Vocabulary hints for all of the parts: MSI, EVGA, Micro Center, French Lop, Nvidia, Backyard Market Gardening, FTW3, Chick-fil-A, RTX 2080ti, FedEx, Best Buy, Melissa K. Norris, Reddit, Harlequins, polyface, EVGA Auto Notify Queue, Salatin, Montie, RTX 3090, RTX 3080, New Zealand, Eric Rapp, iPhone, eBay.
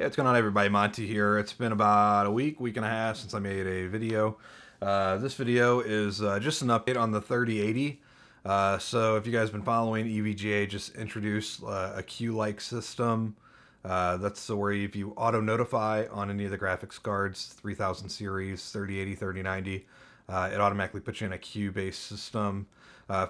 Yeah, what's going on everybody, Monty here. It's been about a week, week and a half since I made a video. This video is just an update on the 3080. So if you guys have been following, EVGA just introduced a queue-like system. That's where if you auto-notify on any of the graphics cards, 3000 series, 3080, 3090, it automatically puts you in a queue-based system.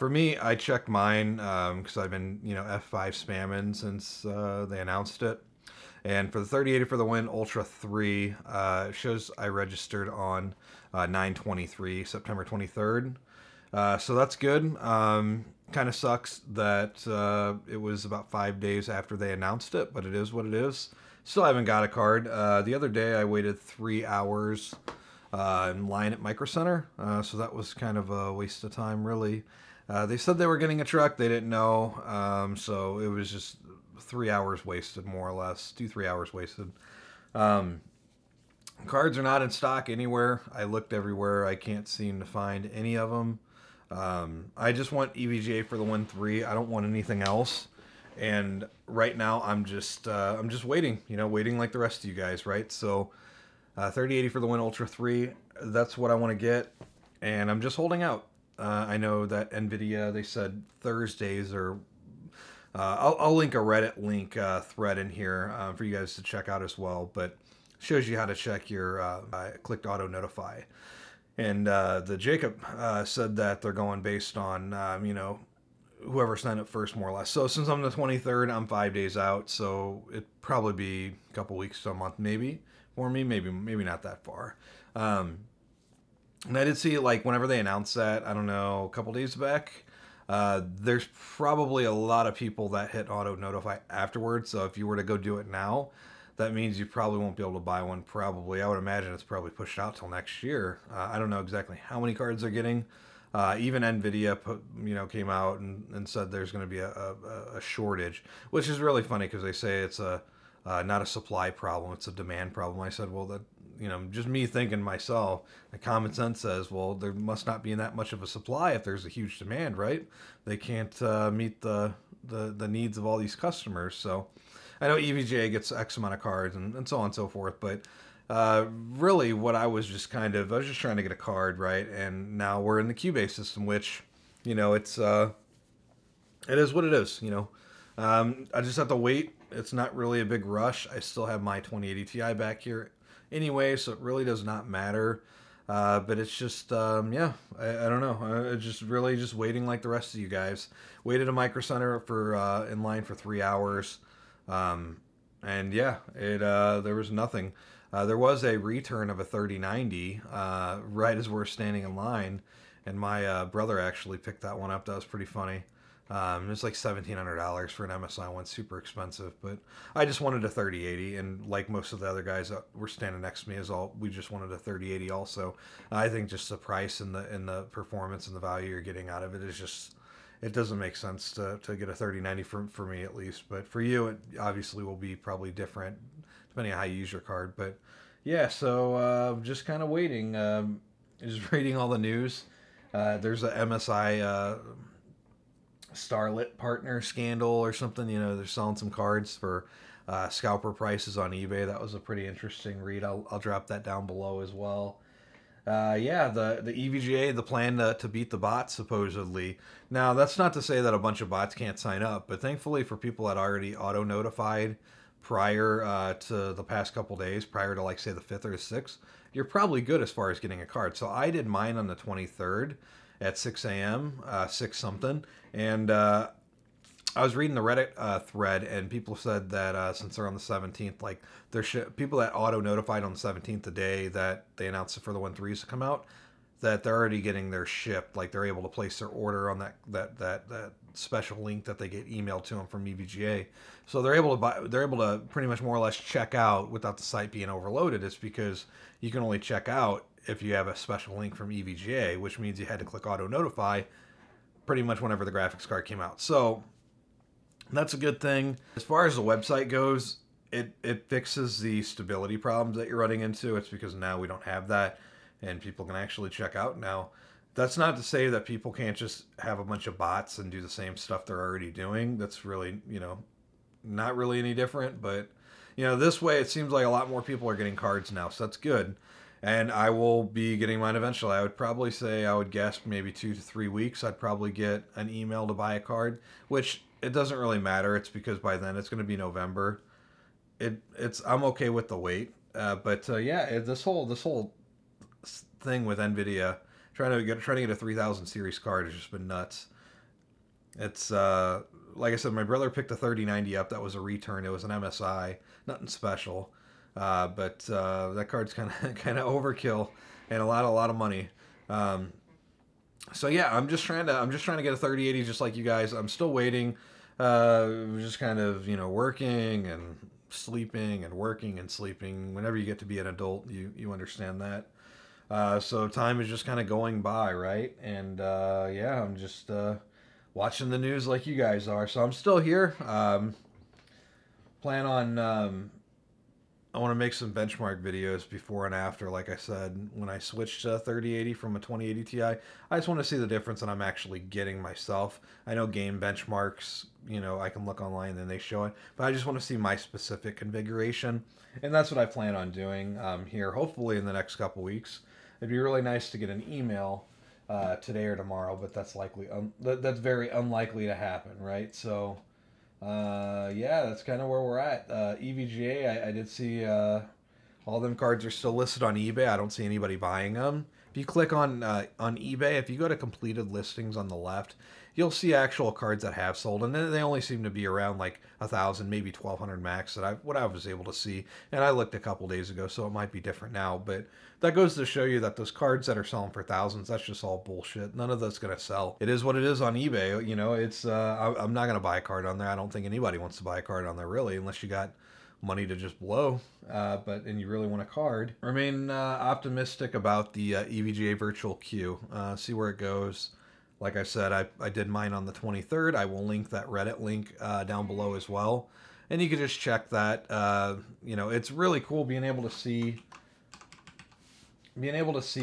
For me, I checked mine because I've been, F5 spamming since they announced it. And for the 3080 for the win, Ultra 3 shows I registered on 9/23, September 23rd. So that's good. Kind of sucks that it was about 5 days after they announced it, but it is what it is. Still haven't got a card. The other day I waited 3 hours in line at Micro Center, so that was kind of a waste of time, really. They said they were getting a truck, they didn't know, so it was just 3 hours wasted, more or less, 2-3 hours wasted. Cards are not in stock anywhere. I looked everywhere. I can't seem to find any of them. I just want EVGA for the 1.3. I don't want anything else. And right now I'm just waiting, waiting like the rest of you guys, right? So 3080 for the 1 Ultra 3, that's what I want to get. And I'm just holding out. I know that Nvidia, they said Thursdays are I'll link a Reddit link thread in here for you guys to check out as well, but shows you how to check your clicked auto notify. And the Jacob said that they're going based on, whoever signed up first, more or less. So since I'm the 23rd, I'm 5 days out, so it'd probably be a couple weeks to a month maybe for me, maybe not that far. And I did see, like, whenever they announced that, I don't know, a couple days back, there's probably a lot of people that hit auto notify afterwards. So if you were to go do it now, that means you probably won't be able to buy one. Probably, I would imagine it's probably pushed out till next year. I don't know exactly how many cards they're getting. Even Nvidia, came out and said there's going to be a shortage, which is really funny because they say it's a not a supply problem, it's a demand problem. I said, well, that, just me thinking myself, the common sense says, well, there must not be that much of a supply if there's a huge demand, right? They can't meet the needs of all these customers. So I know EVGA gets X amount of cards and so on and so forth, but really what I was just trying to get a card, right? And now we're in the Cubase system, which, it's, it is what it is, I just have to wait. It's not really a big rush. I still have my 2080 Ti back here anyway, so it really does not matter. But it's just, yeah, I don't know. Just waiting like the rest of you guys. Waited at Micro Center for, in line for 3 hours. And yeah, there was nothing. There was a return of a 3090 right as we're standing in line. And my brother actually picked that one up. That was pretty funny. It's like $1,700 for an MSI one, super expensive, but I just wanted a 3080, and like most of the other guys that were standing next to me we just wanted a 3080 also. I think just the price and the performance and the value you're getting out of it is just, it doesn't make sense to get a 3090 for me at least, but for you it obviously will be probably different depending on how you use your card. But yeah, so just kind of waiting, just reading all the news. There's a MSI Starlit partner scandal or something. They're selling some cards for scalper prices on eBay. That was a pretty interesting read. I'll drop that down below as well. Yeah, the EVGA, the plan to beat the bots supposedly. Now that's not to say that a bunch of bots can't sign up, but thankfully for people that already auto notified prior to the past couple days, prior to like say the 5th or the 6th, you're probably good as far as getting a card. So I did mine on the 23rd at 6 a.m., 6 something, and I was reading the Reddit thread, and people said that since they're on the 17th, like, there's people that auto-notified on the 17th, the day that they announced it for the 1.3s to come out, that they're already getting their shipped, like, they're able to place their order on that special link that they get emailed to them from EVGA. So they're able to pretty much more or less check out without the site being overloaded. It's because you can only check out if you have a special link from EVGA, which means you had to click auto notify pretty much whenever the graphics card came out. So that's a good thing. As far as the website goes, it fixes the stability problems that you're running into. It's because now we don't have that and people can actually check out now. That's not to say that people can't just have a bunch of bots and do the same stuff they're already doing. That's really, not really any different, but you know, this way it seems like a lot more people are getting cards now, so that's good. And I will be getting mine eventually. I would probably say, I would guess maybe 2 to 3 weeks, I'd probably get an email to buy a card, which it doesn't really matter. It's because by then it's going to be November. I'm okay with the wait. Yeah, this whole thing with Nvidia trying to get a 3000 series card has just been nuts. It's like I said, my brother picked a 3090 up. That was a return. It was an MSI, nothing special. But that card's kind of overkill and a lot of money. So yeah, I'm just trying to get a 3080 just like you guys. I'm still waiting. Just kind of, you know, working and sleeping and working and sleeping. Whenever you get to be an adult, you understand that. So time is just kind of going by, right? And yeah, I'm just watching the news like you guys are. So I'm still here. Plan on I want to make some benchmark videos before and after. Like I said, when I switched to 3080 from a 2080 Ti, I just want to see the difference that I'm actually getting myself. I know game benchmarks, you know, I can look online and they show it, but I just want to see my specific configuration. And that's what I plan on doing here, hopefully in the next couple weeks. It'd be really nice to get an email today or tomorrow, but that's likely, that's very unlikely to happen, right? So yeah, that's kind of where we're at. EVGA, I did see all them cards are still listed on eBay. I don't see anybody buying them. If you click on eBay, if you go to completed listings on the left, you'll see actual cards that have sold, and they only seem to be around like 1,000, maybe 1,200 max that what I was able to see. And I looked a couple days ago, so it might be different now, but that goes to show you that those cards that are selling for thousands, that's just all bullshit. None of that's gonna sell. It is what it is on eBay. You know, it's I'm not gonna buy a card on there. I don't think anybody wants to buy a card on there really, unless you got money to just blow, and you really want a card. Remain optimistic about the EVGA virtual queue. See where it goes. Like I said, I did mine on the 23rd. I will link that Reddit link down below as well. And you can just check that. You know, it's really cool being able to see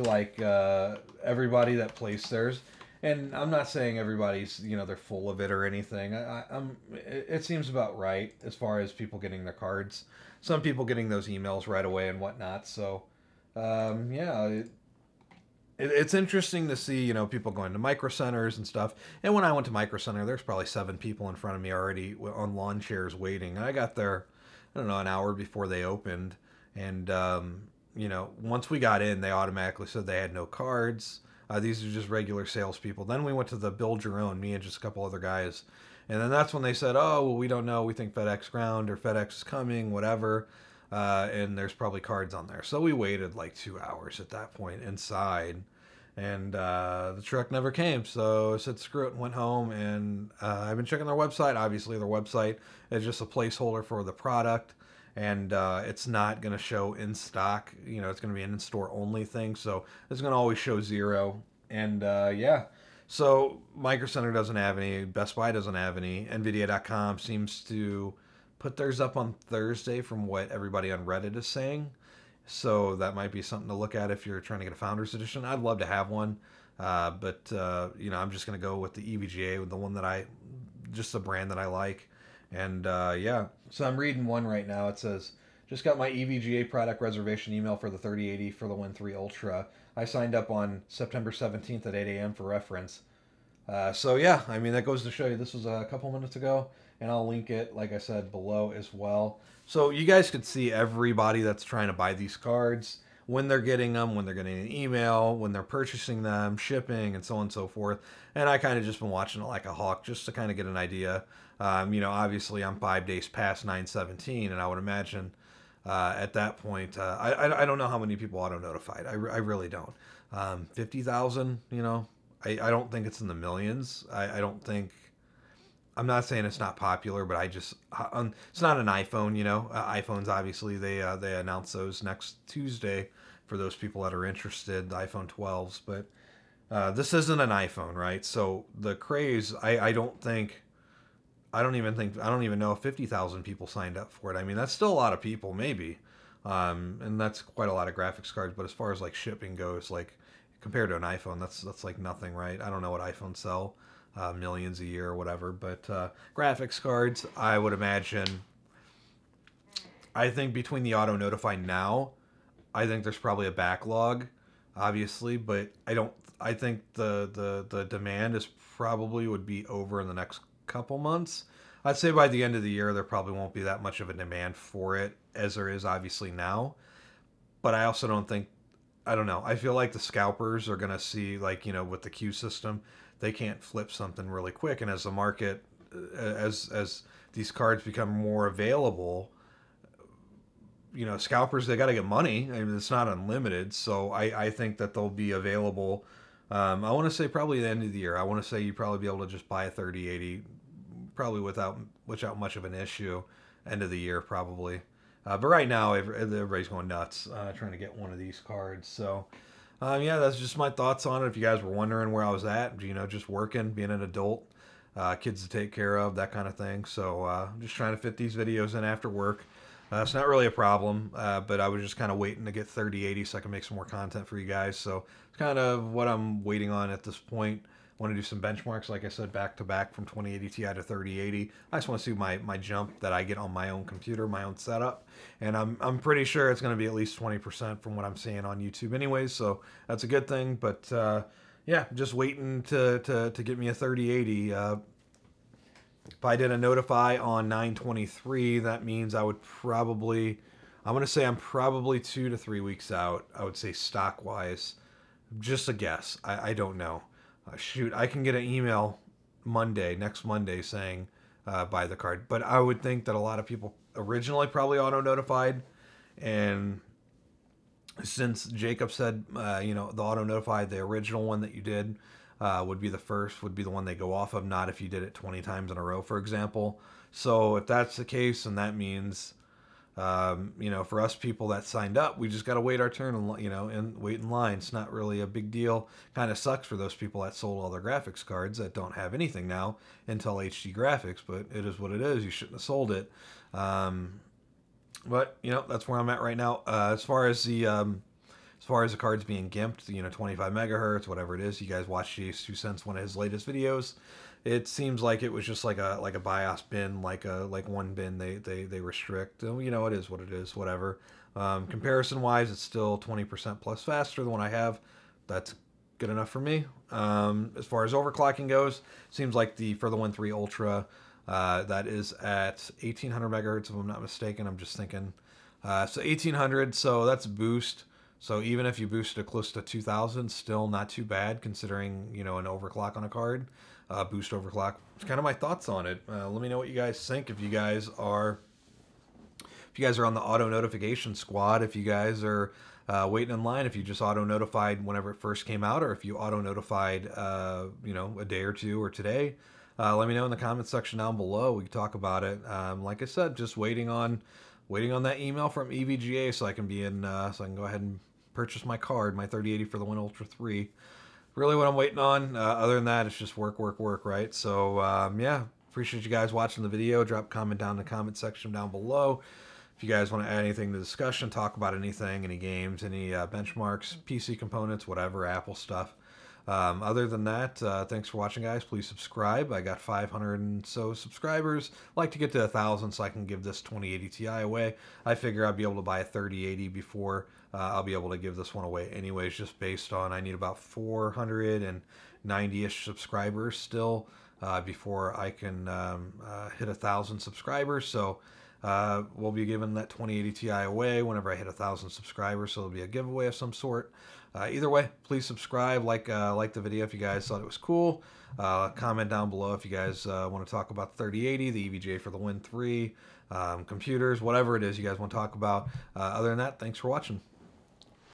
like everybody that placed theirs. And I'm not saying everybody's, you know, they're full of it or anything. It seems about right as far as people getting their cards. Some people getting those emails right away and whatnot. So, yeah, it's interesting to see, you know, people going to Micro Centers and stuff. And when I went to Micro Center, there's probably 7 people in front of me already on lawn chairs waiting. And I got there, I don't know, an hour before they opened. And, you know, once we got in, they automatically said they had no cards. These are just regular salespeople. Then we went to the build your own, me and just a couple other guys. And then that's when they said, oh, well, we don't know. We think FedEx ground or FedEx is coming, whatever. And there's probably cards on there. So we waited like 2 hours at that point inside. And the truck never came. So I said, screw it, and went home. And I've been checking their website. Obviously, their website is just a placeholder for the product. And it's not going to show in stock. You know, it's going to be an in-store only thing. So it's going to always show 0. And yeah, so Micro Center doesn't have any. Best Buy doesn't have any. Nvidia.com seems to put theirs up on Thursday from what everybody on Reddit is saying. So that might be something to look at if you're trying to get a Founders Edition. I'd love to have one. But you know, I'm just going to go with the EVGA, with the one that just the brand that I like. And yeah, so I'm reading one right now. It says, just got my EVGA product reservation email for the 3080 for the Win3 Ultra. I signed up on September 17th at 8 a.m. for reference. So yeah, I mean, that goes to show you. This was a couple minutes ago, and I'll link it, like I said, below as well. So you guys could see everybody that's trying to buy these cards, when they're getting them, when they're getting an email, when they're purchasing them, shipping, and so on and so forth. And I kind of just been watching it like a hawk just to kind of get an idea. You know, obviously I'm 5 days past 9/17, and I would imagine at that point, I don't know how many people auto-notified. I really don't. 50,000, you know, I don't think it's in the millions. I don't think, I'm not saying it's not popular, but I just, it's not an iPhone, you know. iPhones, obviously, they announce those next Tuesday for those people that are interested, the iPhone 12s. But this isn't an iPhone, right? So the craze, I don't think, I don't even know if 50,000 people signed up for it. I mean, that's still a lot of people, maybe. And that's quite a lot of graphics cards. But as far as like shipping goes, like compared to an iPhone, that's like nothing, right? I don't know what iPhones sell. Millions a year or whatever, but graphics cards, I would imagine I think between the auto notify now, I think there's probably a backlog, obviously, but I think the demand is probably would be over in the next couple months. I'd say by the end of the year, there probably won't be that much of a demand for it as there is obviously now. But I also don't think, I don't know. I feel like the scalpers are going to see, like, you know, with the queue system, they can't flip something really quick. And as the market, as these cards become more available, you know, scalpers, they got to get money. I mean, it's not unlimited. So I think that they'll be available. I want to say probably the end of the year. I want to say you probably be able to just buy a 3080 probably without much of an issue, end of the year probably. But right now, everybody's going nuts trying to get one of these cards. So, yeah, that's just my thoughts on it. If you guys were wondering where I was at, you know, just working, being an adult, kids to take care of, that kind of thing. So I'm just trying to fit these videos in after work. It's not really a problem, but I was just kind of waiting to get 3080 so I can make some more content for you guys. So it's kind of what I'm waiting on at this point. I want to do some benchmarks, like I said, back-to-back from 2080 Ti to 3080. I just want to see my jump that I get on my own computer, my own setup. And I'm pretty sure it's going to be at least 20% from what I'm seeing on YouTube anyways, so that's a good thing. But, yeah, just waiting to get me a 3080. If I did a notify on 9/23, that means I would probably, I'm going to say I'm probably 2 to 3 weeks out, I would say stock-wise. Just a guess. I don't know. Shoot, I can get an email Monday, next Monday, saying buy the card. But I would think that a lot of people originally probably auto-notified. And since Jacob said, you know, the auto-notified, the original one that you did would be the first, would be the one they go off of, not if you did it 20 times in a row, for example. So if that's the case, then that means, you know, for us people that signed up, we just got to wait our turn and, you know, and wait in line. It's not really a big deal. Kind of sucks for those people that sold all their graphics cards that don't have anything now until HD graphics, but it is what it is. You shouldn't have sold it. But you know, that's where I'm at right now. As far as the cards being gimped, you know, 25 megahertz, whatever it is, you guys watched GH2Sense, one of his latest videos. It seems like it was just like a BIOS bin, like one bin they restrict. You know, it is what it is, whatever. Comparison wise, it's still 20% plus faster than what I have. That's good enough for me. As far as overclocking goes, seems like the for the 1.3 Ultra that is at 1800 megahertz, if I'm not mistaken. I'm just thinking, so 1800. So that's boost. So even if you boosted it close to 2000, still not too bad considering, you know, an overclock on a card. Boost overclock. It's kind of my thoughts on it. Let me know what you guys think. If you guys are on the auto notification squad, if you guys are waiting in line, if you just auto notified whenever it first came out, or if you auto notified, you know, a day or two or today, let me know in the comments section down below. We can talk about it. Like I said, just waiting on that email from EVGA so I can be in. So I can go ahead and purchase my card, my 3080 for the 1 Ultra 3. Really what I'm waiting on. Other than that, it's just work, right? So, yeah, appreciate you guys watching the video. Drop a comment down in the comment section down below. If you guys want to add anything to the discussion, talk about anything, any games, any benchmarks, PC components, whatever, Apple stuff. Other than that, thanks for watching, guys. Please subscribe. I got 500 and so subscribers. I'd like to get to 1,000 so I can give this 2080 Ti away. I figure I'd be able to buy a 3080 before I'll be able to give this one away anyways, just based on I need about 490-ish subscribers still before I can hit 1,000 subscribers. So we'll be giving that 2080 Ti away whenever I hit 1,000 subscribers, so it'll be a giveaway of some sort. Either way, please subscribe, like the video if you guys thought it was cool. Comment down below if you guys want to talk about 3080, the EVGA for the Win 3, computers, whatever it is you guys want to talk about. Other than that, thanks for watching.